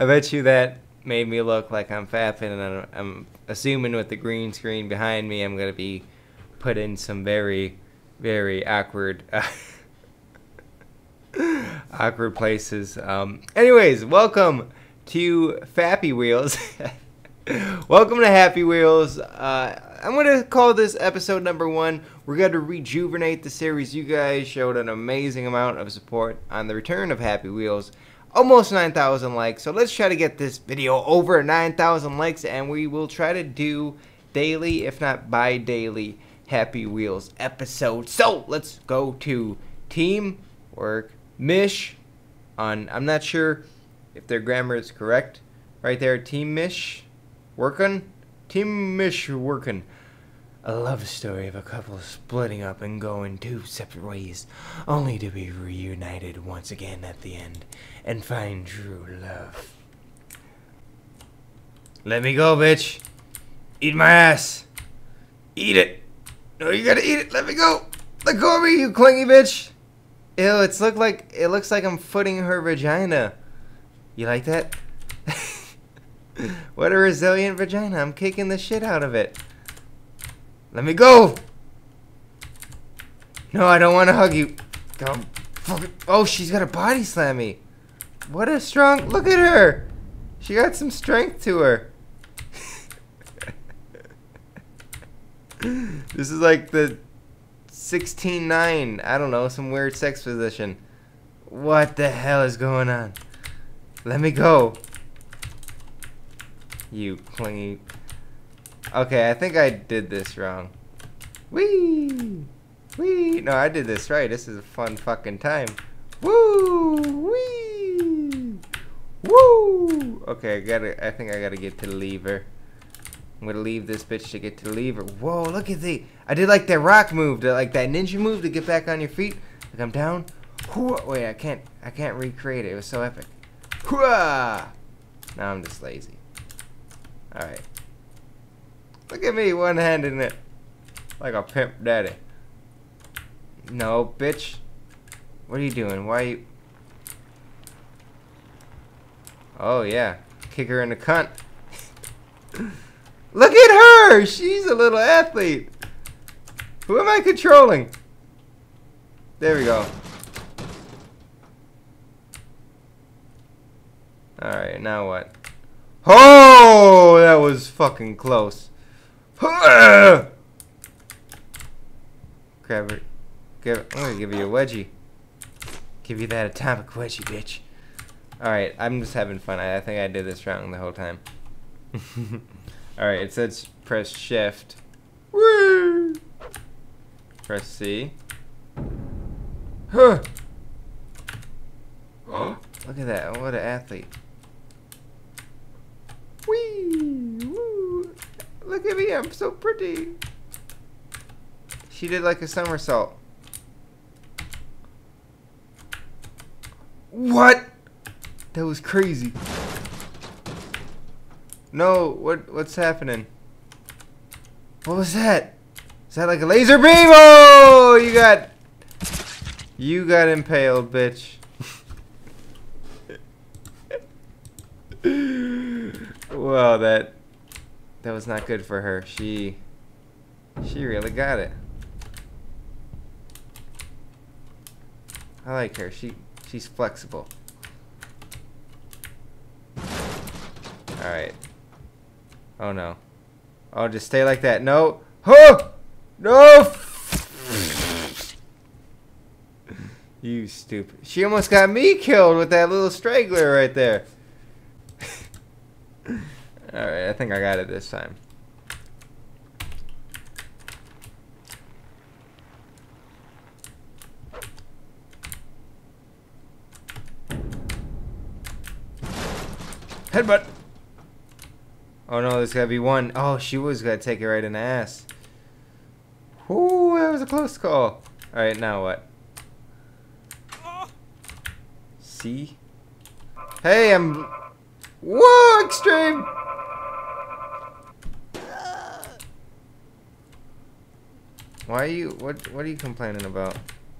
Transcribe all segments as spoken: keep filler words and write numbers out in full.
I bet you that made me look like I'm fapping, and I'm, I'm assuming with the green screen behind me, I'm going to be put in some very, very awkward, uh, awkward places. Um, anyways, welcome to Happy Wheels. Welcome to Happy Wheels. Uh, I'm going to call this episode number one. We're going to rejuvenate the series. You guys showed an amazing amount of support on the return of Happy Wheels. Almost nine thousand likes. So let's try to get this video over nine thousand likes, and we will try to do daily, if not bi-daily, Happy Wheels episodes. So let's go to Teamwork Mish on, I'm not sure if their grammar is correct. Right there, Team Mish working. Team Mish working. A love story of a couple splitting up and going two separate ways, only to be reunited once again at the end and find true love. Let me go, bitch. Eat my ass. Eat it. No, you gotta eat it. Let me go. Let go of me, you clingy bitch. Ew, it's look like it looks like I'm footing her vagina. You like that? What a resilient vagina. I'm kicking the shit out of it. Let me go! No, I don't want to hug you. Don't fuck it. Oh, she's got a body slam me. What a strong... Look at her! She got some strength to her. This is like the sixteen nine. I don't know, some weird sex position. What the hell is going on? Let me go. You clingy... Okay, I think I did this wrong. Wee! Wee! No, I did this right. This is a fun fucking time. Woo! Wee! Woo! Okay, I gotta, I think I gotta get to the lever. I'm gonna leave this bitch to get to the lever. Whoa, look at the... I did like that rock move, to, like that ninja move to get back on your feet. Like I'm down. Whoa, wait, I can't, I can't recreate it. It was so epic. Hooah! Now I'm just lazy. Alright. Look at me, one-handing it. Like a pimp daddy. No, bitch. What are you doing? Why are you... Oh, yeah. Kick her in the cunt. Look at her! She's a little athlete. Who am I controlling? There we go. Alright, now what? Oh! That was fucking close. Grab her. Give, I'm gonna give you a wedgie. Give you that atomic wedgie, bitch. Alright, I'm just having fun. I, I think I did this wrong the whole time. Alright, it says press shift. Woo! Press C. Huh! Look at that. What an athlete. Look at me, I'm so pretty. She did like a somersault. What? That was crazy. No, what what's happening? What was that? Is that like a laser beam? Oh, you got You got impaled, bitch. Wow, that That was not good for her. She, she really got it. I like her. She, she's flexible. All right. Oh no. Oh, just stay like that. No. Oh, no. You stupid. She almost got me killed with that little straggler right there. Alright, I think I got it this time. Headbutt! Oh no, there's gotta be one. Oh, she was gonna take it right in the ass. Ooh, that was a close call. Alright, now what? See? Hey, I'm... Whoa, extreme! Why are you, what, what are you complaining about?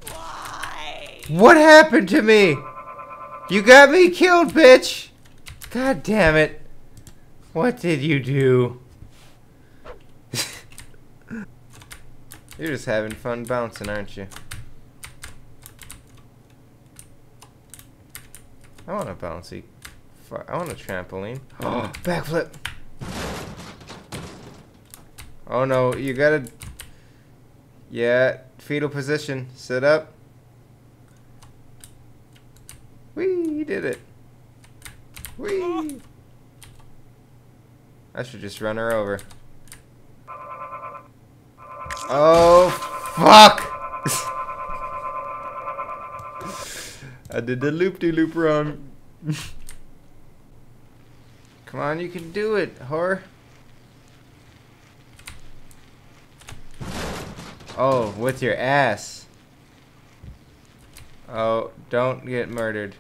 Why? What happened to me? You got me killed, bitch! God damn it. What did you do? You're just having fun bouncing, aren't you? I want a bouncy. I want a trampoline. Oh, backflip. Oh no, you gotta. Yeah, fetal position. Sit up. Whee, he did it. Whee. I should just run her over. Oh, fuck! I did the loop-de-loop wrong. Come on, you can do it, whore. Oh, with your ass. Oh, don't get murdered.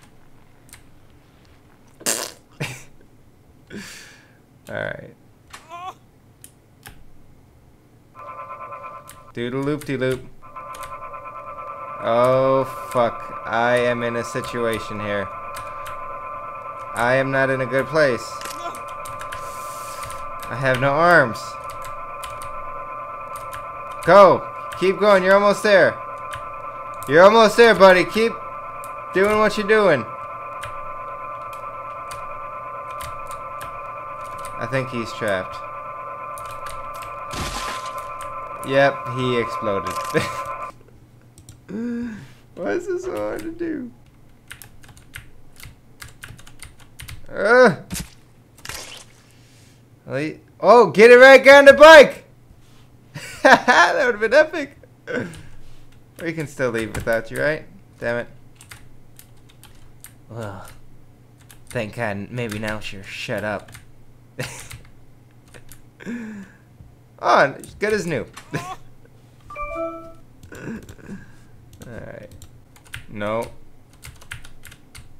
Alright. Do the loop-de-loop. Oh, fuck. I am in a situation here. I am not in a good place. I have no arms. Go! Keep going, you're almost there. You're almost there, buddy. Keep doing what you're doing. I think he's trapped. Yep, he exploded. Why is this so hard to do? Uh. Oh, get it right on the bike! That would have been epic! We can still leave without you, right? Damn it. Well, thank God, maybe now she'll shut up. Oh, good as new. Alright. No.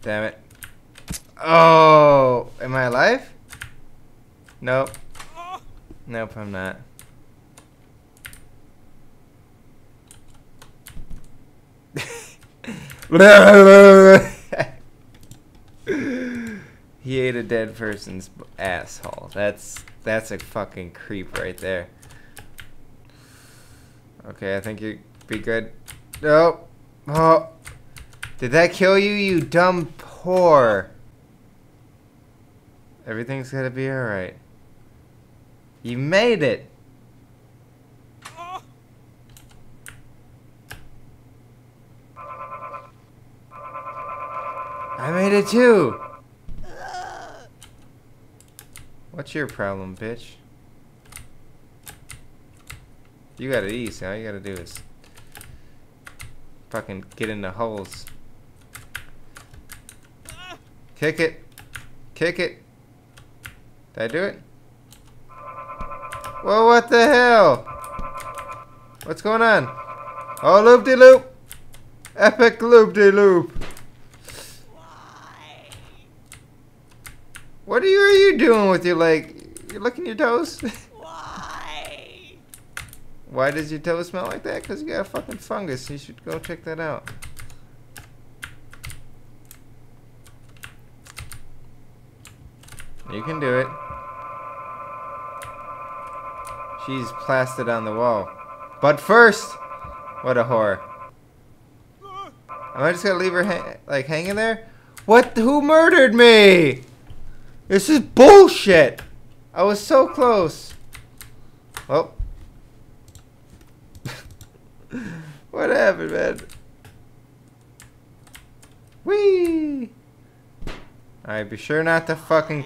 Damn it. Oh, am I alive? Nope. Nope, I'm not. He ate a dead person's asshole. That's that's a fucking creep right there. Okay, I think you'd be good. Nope. Oh. Did that kill you, you dumb whore? Everything's gonna be alright. You made it! I made it too! What's your problem, bitch? You got it easy. All you gotta do is fucking get in the holes. Kick it! Kick it! Did I do it? Well, what the hell? What's going on? Oh, loop-de-loop! Epic loop-de-loop! Why? What are you, are you doing with your leg? You're licking your toes? Why? Why does your toes smell like that? Because you got a fucking fungus. You should go check that out. You can do it. She's plastered on the wall. But first, what a whore. Am I just gonna leave her hang like hanging there? What? Who murdered me? This is bullshit. I was so close. Well, what happened, man? Whee! All right, be sure not to fucking.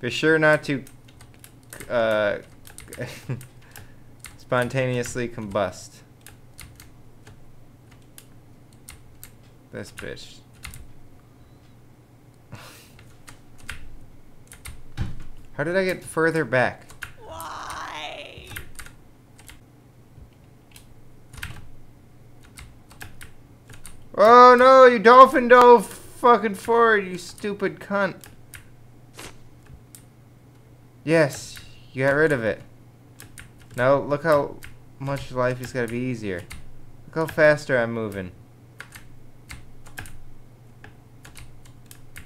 Be sure not to uh, spontaneously combust. This bitch. How did I get further back? Why? Oh no, you dolphin dove fucking forward, you stupid cunt. Yes, you got rid of it. Now look how much life has got to be easier. Look how faster I'm moving.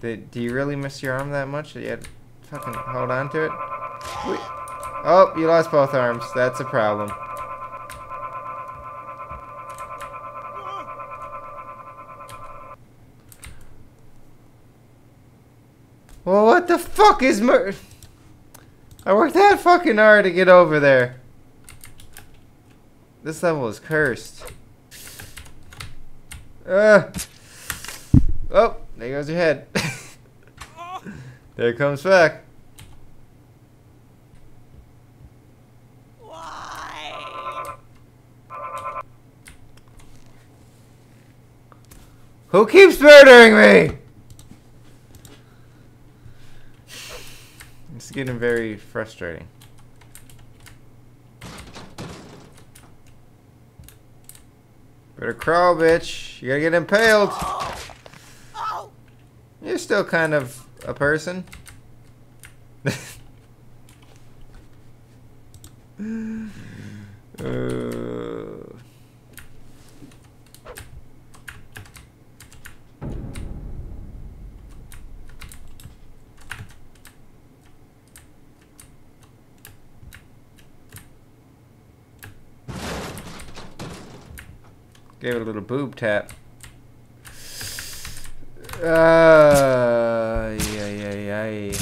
Did, do you really miss your arm that much that you had to fucking hold on to it? Wait. Oh, you lost both arms. That's a problem. Well, what the fuck is mur- I worked that fucking hard to get over there. This level is cursed. Uh. Oh, there goes your head. There it comes back. Why? Who keeps murdering me? It's getting very frustrating. Better crawl, bitch. You gotta get impaled. Oh. Oh. You're still kind of a person. uh. Gave it a little boob tap. Uh, yeah, yeah, yeah.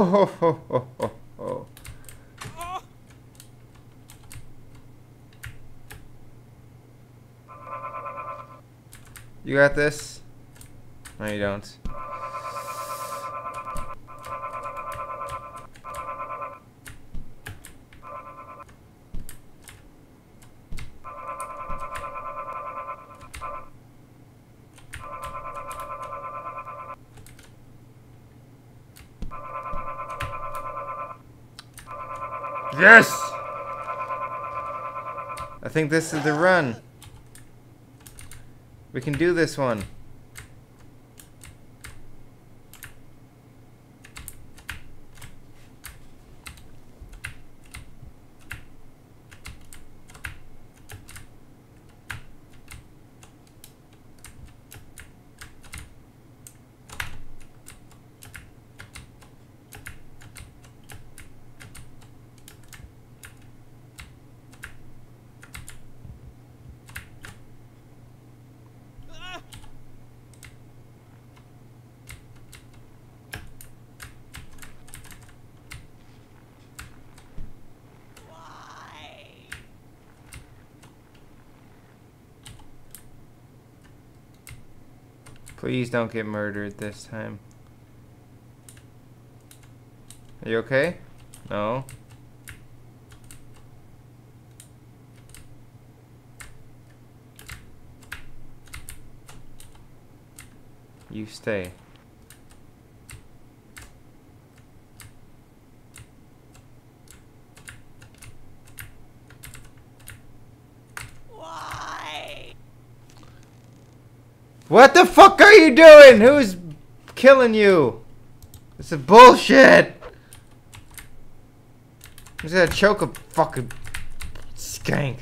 Ho, ho, ho, ho. Oh. You got this? No, you don't. Yes! I think this is the run. We can do this one. Please don't get murdered this time. Are you okay? No. You stay. What the fuck are you doing? Who's killing you? This is bullshit. I'm just gonna choke a fucking skank.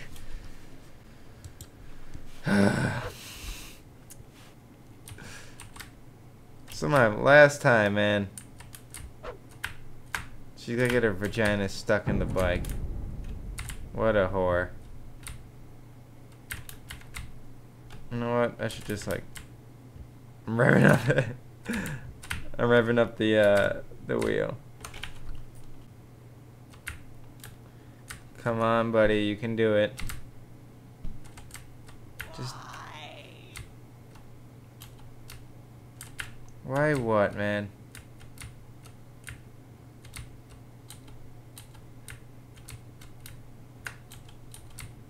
Somehow, last time, man. She's gonna get her vagina stuck in the bike. What a whore. You know what? I should just like. I'm revving up. I'm revving up the uh, the wheel. Come on, buddy, you can do it. Just. Why? Why what, man?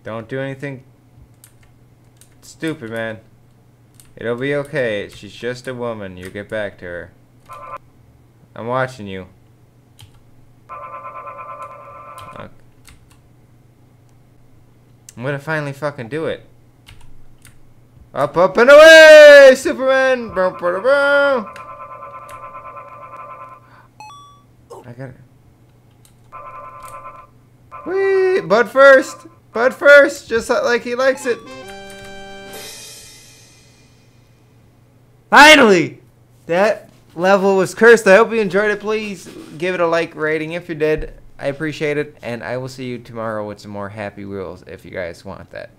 Don't do anything stupid, man. It'll be okay. She's just a woman. You'll get back to her. I'm watching you. I'm gonna finally fucking do it. Up, up, and away, Superman! I got it. Whee! Bud first! Bud first! Just like he likes it. Finally! That level was cursed. I hope you enjoyed it. Please give it a like rating if you did. I appreciate it, and I will see you tomorrow with some more Happy Wheels if you guys want that.